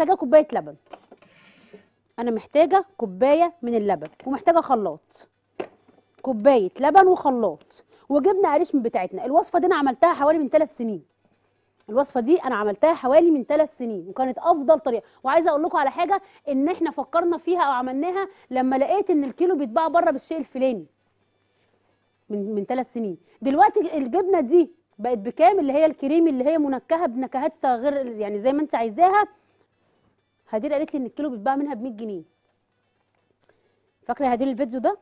محتاجه كوبايه لبن. انا محتاجه كوبايه من اللبن ومحتاجه خلاط. كوبايه لبن وخلاط وجبنه قريشم بتاعتنا. الوصفه دي انا عملتها حوالي من 3 سنين. الوصفه دي انا عملتها حوالي من 3 سنين وكانت افضل طريقه. وعايزه اقول لكم على حاجه ان احنا فكرنا فيها او عملناها لما لقيت ان الكيلو بيتباع بره بالشيء الفلاني من 3 سنين. دلوقتي الجبنه دي بقت بكام؟ اللي هي الكريم اللي هي منكهه بنكهات غير يعني زي ما انت عايزاها. هدير قالت لي ان الكيلو بيتباع منها ب 100 جنيه. فاكره هدير الفيديو ده؟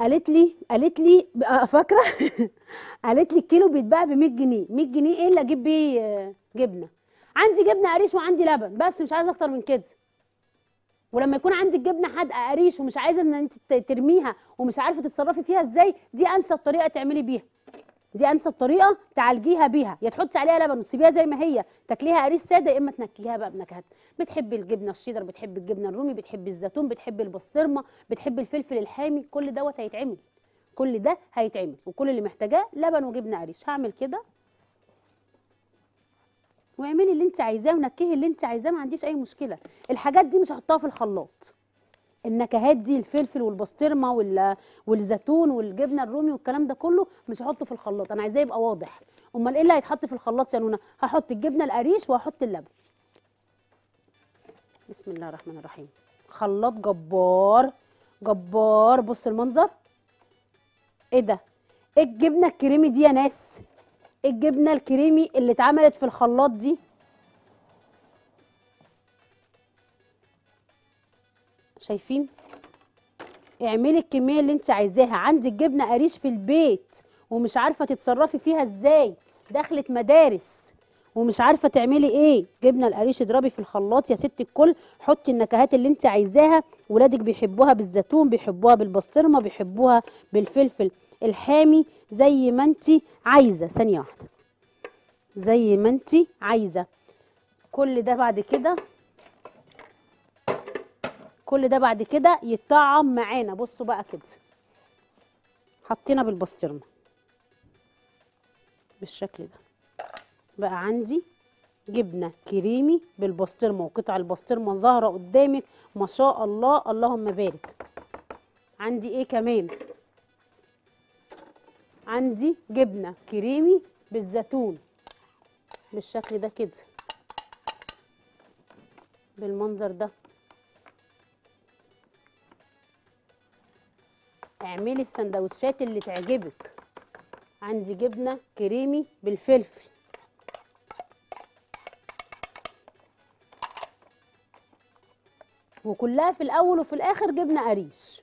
قالت لي فاكره قالت لي الكيلو بيتباع ب 100 جنيه. 100 جنيه ايه اللي اجيب بيه جبنه؟ عندي جبنه قريش وعندي لبن بس، مش عايزه اكتر من كده. ولما يكون عندي الجبنه حادقه قريش ومش عايزه ان انت ترميها ومش عارفه تتصرفي فيها ازاي، دي انسب طريقه تعملي بيها، دي انسب طريقه تعالجيها بيها. يا تحطي عليها لبن وتسيبيها زي ما هي تاكليها قريش ساده، يا اما تنكليها بقى بنكهات. بتحبي الجبنه الشيدر، بتحبي الجبنه الرومي، بتحبي الزيتون، بتحبي البسطرمه، بتحبي الفلفل الحامي، كل دوت هيتعمل، كل ده هيتعمل. وكل اللي محتاجاه لبن وجبنه قريش. هعمل كده واعملي اللي انت عايزاه ونكهي اللي انت عايزاه، ما عنديش اي مشكله. الحاجات دي مش هحطها في الخلاط، النكهات دي الفلفل والبسطرمه والزيتون والجبنه الرومي والكلام ده كله مش هحطه في الخلاط، انا عايزاه يبقى واضح. امال ايه اللي هيتحط في الخلاط يا نونا؟ هحط الجبنه القريش وهحط اللبن. بسم الله الرحمن الرحيم. خلاط جبار جبار. بص المنظر ايه ده؟ ايه الجبنه الكريمي دي يا ناس؟ ايه الجبنه الكريمي اللي اتعملت في الخلاط دي؟ شايفين؟ اعملي الكميه اللي انت عايزاها. عندك جبنه قريش في البيت ومش عارفه تتصرفي فيها ازاي، دخلت مدارس ومش عارفه تعملي ايه، جبنه القريش اضربي في الخلاط يا ست الكل، حطي النكهات اللي انت عايزاها. ولادك بيحبوها بالزيتون، بيحبوها بالبسطرمه، بيحبوها بالفلفل الحامي، زي ما انت عايزه. ثانيه واحده، زي ما انت عايزه. كل ده بعد كده، كل ده بعد كده يتطعم معانا. بصوا بقى كده، حطينا بالبسطرمه بالشكل ده، بقى عندي جبنه كريمي بالبسطرمه وقطع البسطرمه ظاهره قدامك ما شاء الله، اللهم بارك. عندي ايه كمان؟ عندي جبنه كريمي بالزيتون بالشكل ده كده، بالمنظر ده. اعملي السندوتشات اللي تعجبك. عندي جبنه كريمي بالفلفل. وكلها في الاول وفي الاخر جبنه قريش،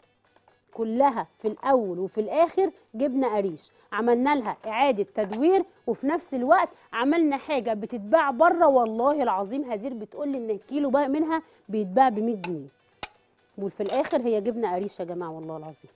كلها في الاول وفي الاخر جبنه قريش. عملنا لها اعاده تدوير وفي نفس الوقت عملنا حاجه بتتباع بره. والله العظيم هدير بتقول لي ان الكيلو بقى منها بيتباع ب 100 جنيه، وفي الاخر هي جبنه قريش يا جماعه. والله العظيم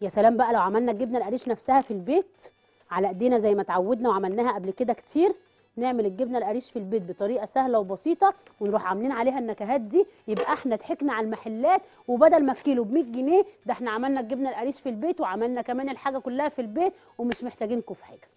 يا سلام بقى لو عملنا الجبنه القريش نفسها في البيت على ايدينا زي ما اتعودنا وعملناها قبل كده كتير. نعمل الجبنه القريش في البيت بطريقه سهله وبسيطه ونروح عاملين عليها النكهات دي، يبقى احنا ضحكنا على المحلات. وبدل ما الكيلو ب 100 جنيه، ده احنا عملنا الجبنه القريش في البيت وعملنا كمان الحاجه كلها في البيت ومش محتاجينكم في حاجه.